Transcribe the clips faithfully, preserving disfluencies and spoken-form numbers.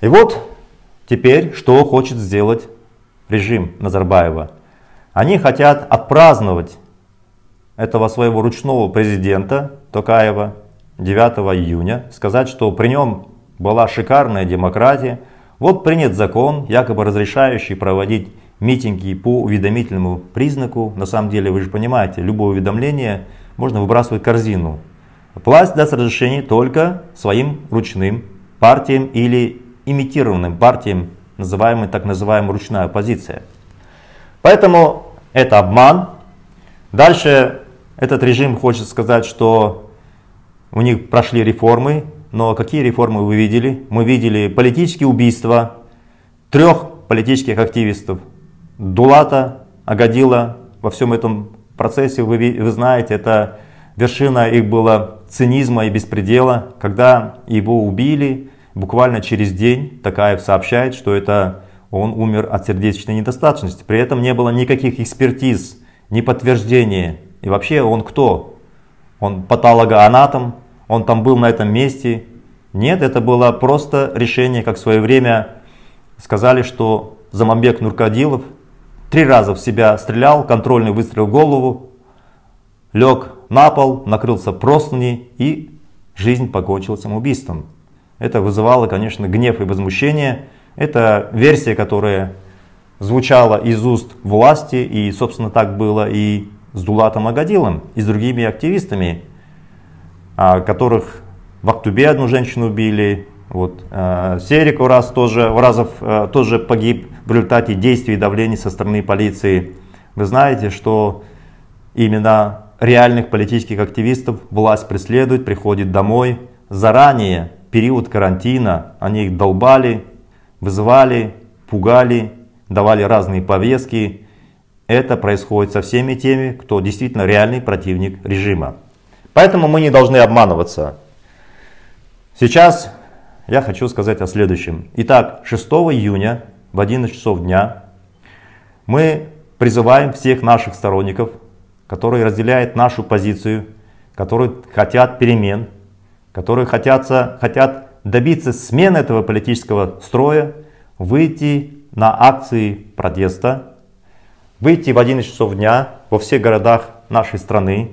И вот теперь что хочет сделать режим Назарбаева. Они хотят отпраздновать этого своего ручного президента Токаева девятого июня, сказать, что при нем была шикарная демократия. Вот принят закон, якобы разрешающий проводить митинги по уведомительному признаку. На самом деле, вы же понимаете, любое уведомление можно выбрасывать в корзину. Власть даст разрешение только своим ручным партиям или имитированным партиям, называемой, так называемая ручная оппозиция. Поэтому это обман. Дальше этот режим хочет сказать, что у них прошли реформы. Но какие реформы вы видели? Мы видели политические убийства трех политических активистов. Дулата Агадила. Во всем этом процессе, вы, вы знаете, это вершина их была цинизма и беспредела. Когда его убили, буквально через день Токаев сообщает, что это он умер от сердечной недостаточности. При этом не было никаких экспертиз, ни подтверждения. И вообще он кто? Он патологоанатом? Он там был на этом месте? Нет, это было просто решение, как в свое время сказали, что Замамбек Нуркадилов три раза в себя стрелял, контрольный выстрел в голову, лег на пол, накрылся простыней и жизнь покончила самоубийством. Это вызывало, конечно, гнев и возмущение. Это версия, которая звучала из уст власти, и, собственно, так было и с Дулатом Агадилом, и с другими активистами, которых в Актубе одну женщину убили, вот, э, Серик Уразов тоже, Уразов, э, тоже погиб в результате действий и давления со стороны полиции. Вы знаете, что именно реальных политических активистов власть преследует, приходит домой. Заранее, в период карантина, они их долбали, вызывали, пугали, давали разные повестки. Это происходит со всеми теми, кто действительно реальный противник режима. Поэтому мы не должны обманываться. Сейчас я хочу сказать о следующем. Итак, шестого июня в одиннадцать часов дня мы призываем всех наших сторонников, которые разделяют нашу позицию, которые хотят перемен, которые хотят, хотят добиться смены этого политического строя, выйти на акции протеста, выйти в одиннадцать часов дня во всех городах нашей страны.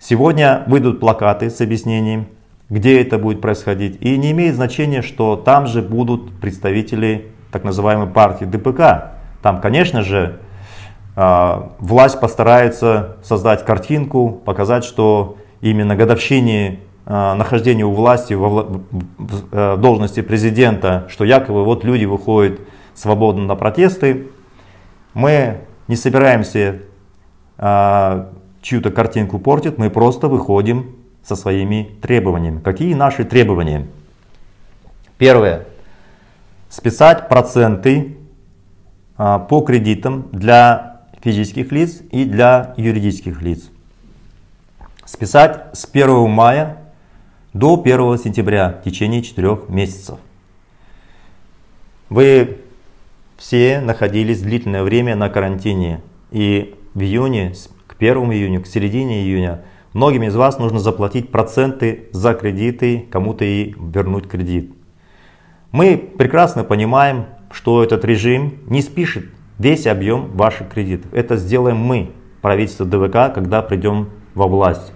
Сегодня выйдут плакаты с объяснением, где это будет происходить. И не имеет значения, что там же будут представители так называемой партии Дэ Пэ Ка. Там, конечно же, власть постарается создать картинку, показать, что именно годовщине нахождения у власти в должности президента, что якобы вот люди выходят свободно на протесты. Мы не собираемся чью-то картинку портит, мы просто выходим со своими требованиями. Какие наши требования? Первое. Списать проценты а, по кредитам для физических лиц и для юридических лиц. Списать с первого мая до первого сентября в течение четырёх месяцев. Вы все находились длительное время на карантине, и в июне с первого июня, к середине июня, многим из вас нужно заплатить проценты за кредиты, кому-то и вернуть кредит. Мы прекрасно понимаем, что этот режим не спишет весь объем ваших кредитов. Это сделаем мы, правительство Дэ Вэ Ка, когда придем во власть.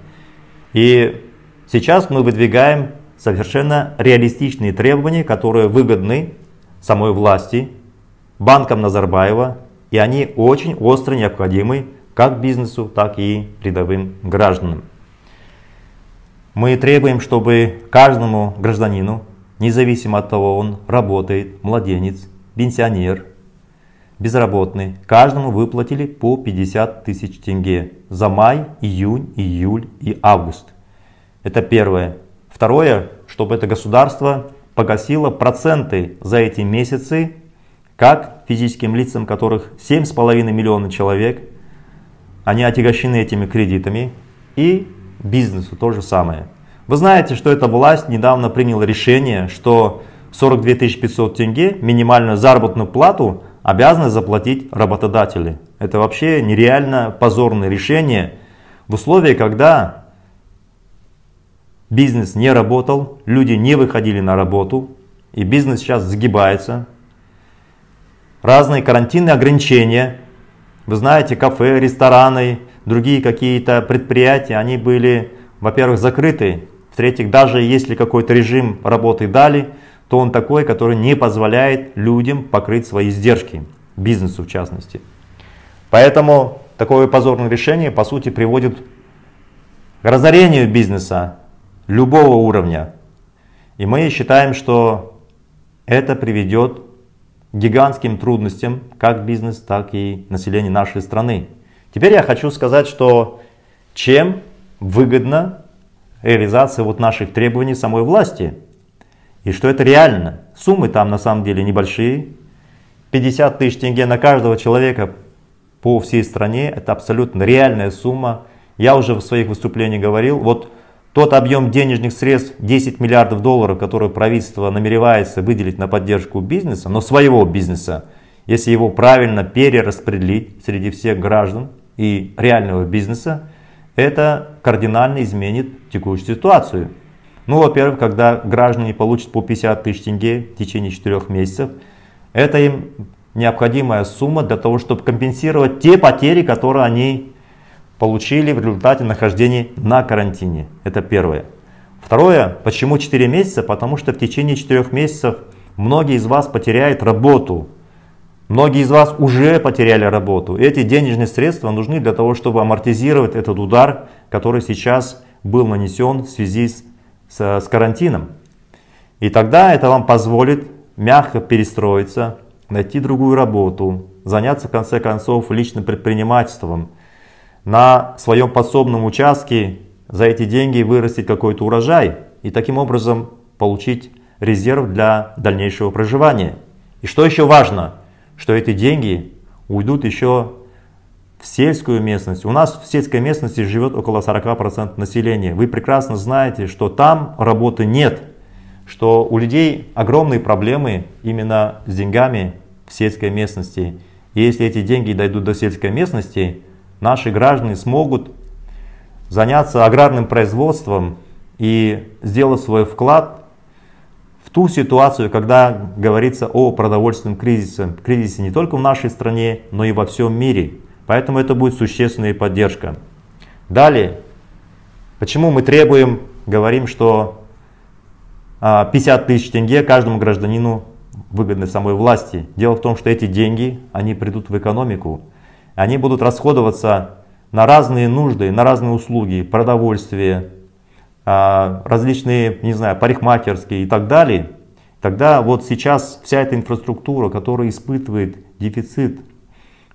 И сейчас мы выдвигаем совершенно реалистичные требования, которые выгодны самой власти, банкам Назарбаева, и они очень остро необходимы как бизнесу, так и рядовым гражданам. Мы требуем, чтобы каждому гражданину, независимо от того, он работает, младенец, пенсионер, безработный, каждому выплатили по пятьдесят тысяч тенге за май, июнь, июль и август. Это первое. Второе, чтобы это государство погасило проценты за эти месяцы как физическим лицам, которых семь с половиной миллиона человек, они отягощены этими кредитами, и бизнесу то же самое. Вы знаете, что эта власть недавно приняла решение, что сорок две тысячи пятьсот тенге минимальную заработную плату обязаны заплатить работодатели. Это вообще нереально позорное решение в условии, когда бизнес не работал, люди не выходили на работу, и бизнес сейчас сгибается. Разные карантинные ограничения. Вы знаете, кафе, рестораны, другие какие-то предприятия, они были, во-первых, закрыты. В-третьих, даже если какой-то режим работы дали, то он такой, который не позволяет людям покрыть свои издержки, бизнесу в частности. Поэтому такое позорное решение, по сути, приводит к разорению бизнеса любого уровня. И мы считаем, что это приведет к гигантским трудностям как бизнес, так и население нашей страны. Теперь я хочу сказать, что чем выгодна реализация вот наших требований самой власти. И что это реально. Суммы там на самом деле небольшие. пятьдесят тысяч тенге на каждого человека по всей стране. Это абсолютно реальная сумма. Я уже в своих выступлениях говорил, вот тот объем денежных средств десять миллиардов долларов, которые правительство намеревается выделить на поддержку бизнеса, но своего бизнеса, если его правильно перераспределить среди всех граждан и реального бизнеса, это кардинально изменит текущую ситуацию. Ну, во-первых, когда граждане получат по пятьдесят тысяч тенге в течение четырёх месяцев, это им необходимая сумма для того, чтобы компенсировать те потери, которые они получили в результате нахождения на карантине. Это первое. Второе. Почему четыре месяца? Потому что в течение четырёх месяцев многие из вас потеряют работу. Многие из вас уже потеряли работу. Эти денежные средства нужны для того, чтобы амортизировать этот удар, который сейчас был нанесен в связи с, с, с карантином. И тогда это вам позволит мягко перестроиться, найти другую работу, заняться в конце концов личным предпринимательством. На своем подсобном участке за эти деньги вырастить какой-то урожай и таким образом получить резерв для дальнейшего проживания. И что еще важно, что эти деньги уйдут еще в сельскую местность. У нас в сельской местности живет около сорока процентов населения. Вы прекрасно знаете, что там работы нет, что у людей огромные проблемы именно с деньгами в сельской местности. И если эти деньги дойдут до сельской местности, наши граждане смогут заняться аграрным производством и сделать свой вклад в ту ситуацию, когда говорится о продовольственном кризисе. Кризисе не только в нашей стране, но и во всем мире. Поэтому это будет существенная поддержка. Далее, почему мы требуем, говорим, что пятьдесят тысяч тенге каждому гражданину выгодны самой власти. Дело в том, что эти деньги, они придут в экономику. Они будут расходоваться на разные нужды, на разные услуги, продовольствие, различные, не знаю, парикмахерские и так далее. Тогда вот сейчас вся эта инфраструктура, которая испытывает дефицит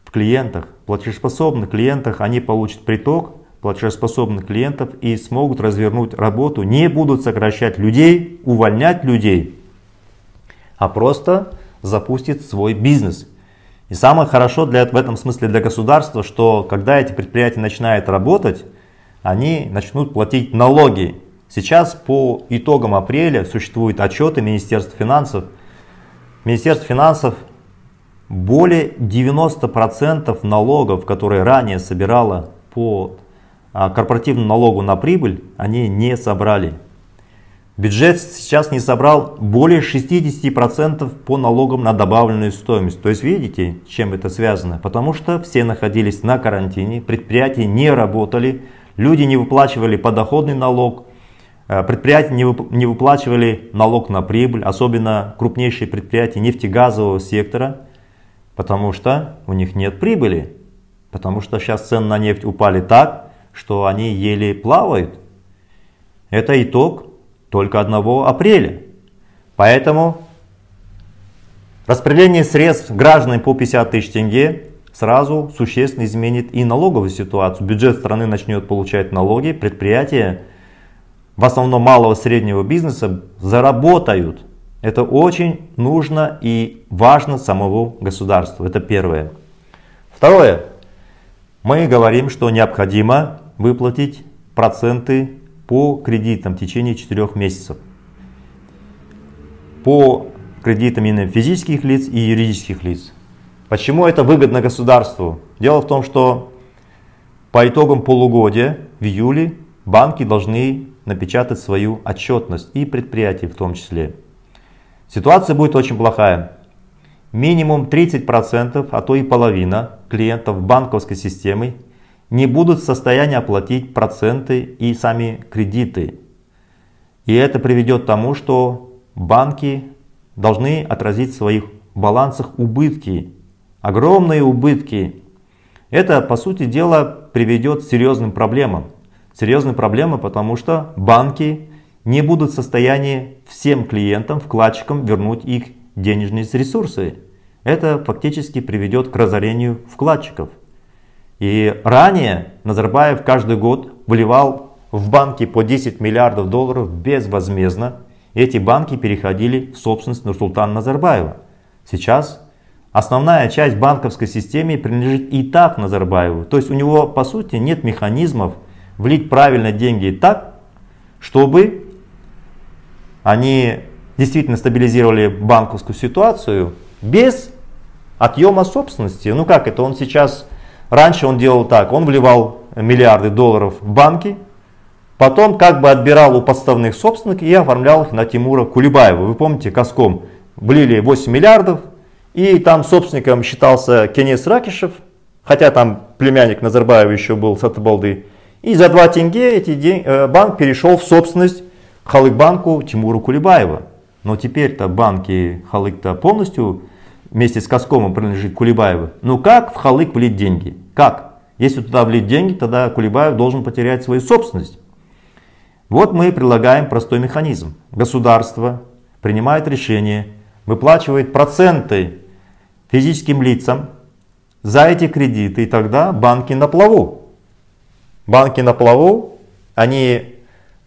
в клиентах, платежеспособных клиентах, они получат приток платежеспособных клиентов и смогут развернуть работу, не будут сокращать людей, увольнять людей, а просто запустят свой бизнес. И самое хорошо для, в этом смысле для государства, что когда эти предприятия начинают работать, они начнут платить налоги. Сейчас по итогам апреля существуют отчеты Министерства финансов. Министерство финансов более девяноста процентов налогов, которые ранее собирало по корпоративному налогу на прибыль, они не собрали. Бюджет сейчас не собрал более шестидесяти процентов по налогам на добавленную стоимость. То есть видите, с чем это связано? Потому что все находились на карантине, предприятия не работали, люди не выплачивали подоходный налог, предприятия не выплачивали налог на прибыль, особенно крупнейшие предприятия нефтегазового сектора, потому что у них нет прибыли, потому что сейчас цены на нефть упали так, что они еле плавают. Это итог только одного апреля. Поэтому распределение средств гражданам по пятьдесят тысяч тенге сразу существенно изменит и налоговую ситуацию. Бюджет страны начнет получать налоги, предприятия, в основном малого и среднего бизнеса, заработают. Это очень нужно и важно самому государству. Это первое. Второе. Мы говорим, что необходимо выплатить проценты по кредитам в течение четырёх месяцев. По кредитам именно физических лиц и юридических лиц. Почему это выгодно государству? Дело в том, что по итогам полугодия в июле банки должны напечатать свою отчетность и предприятия в том числе. ситуация будет очень плохая. Минимум тридцать процентов, а то и половина клиентов банковской системы не будут в состоянии оплатить проценты и сами кредиты. И это приведет к тому, что банки должны отразить в своих балансах убытки, огромные убытки. Это, по сути дела, приведет к серьезным проблемам. Серьезные проблемы, потому что банки не будут в состоянии всем клиентам, вкладчикам вернуть их денежные ресурсы. Это фактически приведет к разорению вкладчиков. И ранее Назарбаев каждый год вливал в банки по десять миллиардов долларов безвозмездно. Эти банки переходили в собственность Нурсултана Назарбаева. Сейчас основная часть банковской системы принадлежит и так Назарбаеву. То есть у него, по сути, нет механизмов влить правильно деньги так, чтобы они действительно стабилизировали банковскую ситуацию без отъема собственности. Ну как это? Он сейчас, раньше он делал так, он вливал миллиарды долларов в банки, потом как бы отбирал у подставных собственников и оформлял их на Тимура Кулибаева. Вы помните, Коском влили восемь миллиардов, и там собственником считался Кенес Ракишев, хотя там племянник Назарбаева еще был, Сатыбалды. И за два тенге эти день, банк перешел в собственность Халыкбанку Тимура Кулибаева. Но теперь-то банки Халык-то полностью вместе с Коскомом принадлежит Кулибаеву. Ну как в Халык влить деньги? Как? Если туда влить деньги, тогда Кулибаев должен потерять свою собственность. Вот мы предлагаем простой механизм. Государство принимает решение, выплачивает проценты физическим лицам за эти кредиты, и тогда банки на плаву. Банки на плаву, они,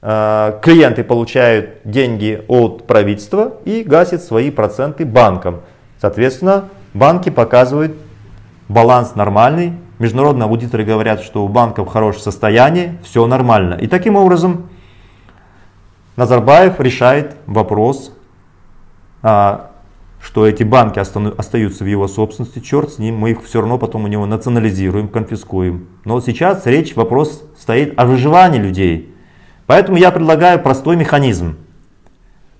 э, клиенты получают деньги от правительства и гасят свои проценты банкам. Соответственно, банки показывают баланс нормальный. Международные аудиторы говорят, что у банков хорошее состояние, все нормально. И таким образом Назарбаев решает вопрос, э, что эти банки остаются в его собственности, черт с ним, мы их все равно потом у него национализируем, конфискуем. Но сейчас речь, вопрос стоит о выживании людей. Поэтому я предлагаю простой механизм.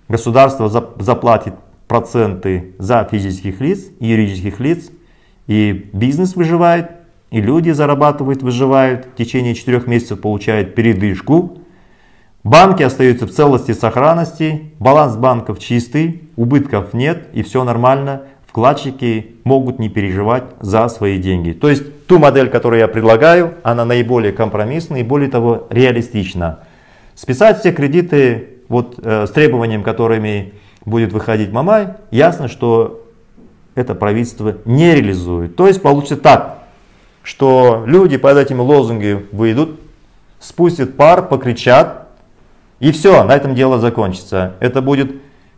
Государство заплатит проценты за физических лиц, юридических лиц, и бизнес выживает, и люди зарабатывают, выживают, в течение четырёх месяцев получают передышку. Банки остаются в целости и сохранности, баланс банков чистый, убытков нет и все нормально. Вкладчики могут не переживать за свои деньги. То есть ту модель, которую я предлагаю, она наиболее компромиссна и более того реалистична. Списать все кредиты вот, э, с требованием, которыми будет выходить Мамай, ясно, что это правительство не реализует. То есть получится так, что люди под этими лозунгами выйдут, спустят пар, покричат. И все, на этом дело закончится. Это будет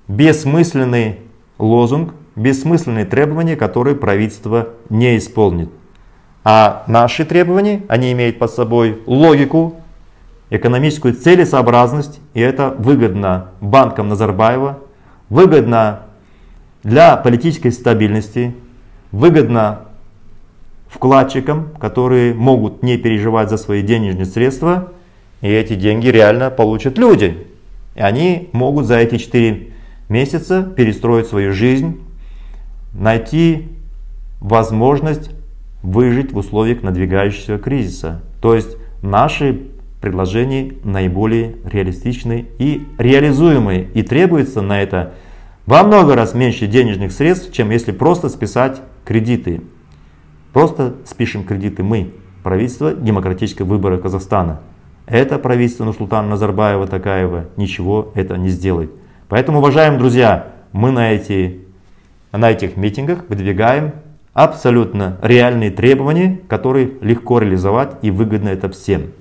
бессмысленный лозунг, бессмысленные требования, которые правительство не исполнит. А наши требования, они имеют под собой логику, экономическую целесообразность, и это выгодно банкам Назарбаева, выгодно для политической стабильности, выгодно вкладчикам, которые могут не переживать за свои денежные средства. И эти деньги реально получат люди. И они могут за эти четыре месяца перестроить свою жизнь, найти возможность выжить в условиях надвигающегося кризиса. То есть наши предложения наиболее реалистичны и реализуемы. И требуется на это во много раз меньше денежных средств, чем если просто списать кредиты. Просто спишем кредиты мы, правительство демократического выбора Казахстана. Это правительство Нурсултана Назарбаева, Токаева ничего это не сделает. Поэтому, уважаемые друзья, мы на, эти, на этих митингах выдвигаем абсолютно реальные требования, которые легко реализовать и выгодно это всем.